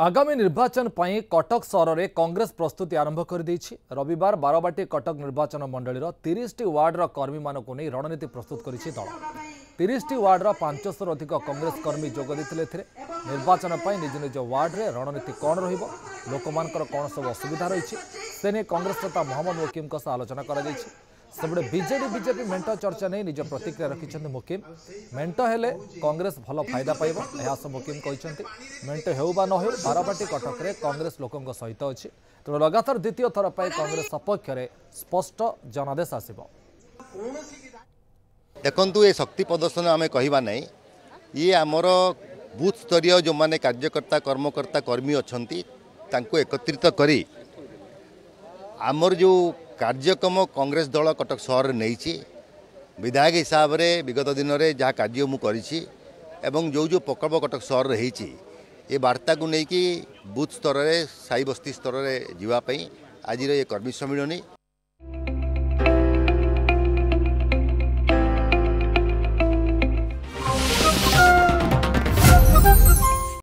आगामी निर्वाचन पर कटक सहर में कांग्रेस प्रस्तुति आरंभ कर देछि। रविवार बारवाटी कटक निर्वाचन मंडल 30टी वार्डर कर्मी मानू नहीं रणनीति प्रस्तुत कर दल 30टी वार्डर 500 अधिक कांग्रेस कर्मी जोगदेते निर्वाचन पर निज निज वार्ड्रे रणनीति कौन रोकमानर कौन सब असुविधा रही से नहीं कांग्रेस नेता मोहम्मद मुकिम आलोचना सेपटे बीजेडी बीजेपी मेंट चर्चा नहीं निज प्रतिक्रिया रखिंट मुकिम मेंट हेले कांग्रेस भल फायदा पाइब यह मुकिम कहते मेंट हो बारवाटी कटक में कांग्रेस लोकों सहित अच्छी तेणु लगातार द्वितीय थर पर कांग्रेस सपक्ष में स्पष्ट जनादेश आसब देखु। ये शक्ति प्रदर्शन आम कह ना ये आमर बूथ स्तर जो मैंने कार्यकर्ता कर्मकर्ता कर्मी अच्छा एकत्रित कर आमर जो कार्यक्रम कांग्रेस दल कटक सहर नहीं विधायक हिसाब रे विगत दिन में जहाँ कार्य मुझे एवं जो जो प्रकल्प कटक सहर रही ये वार्ता को लेकिन बूथ स्तर में साई बस्ती स्तर में जावाई आज ये कर्मी सम्मिलन।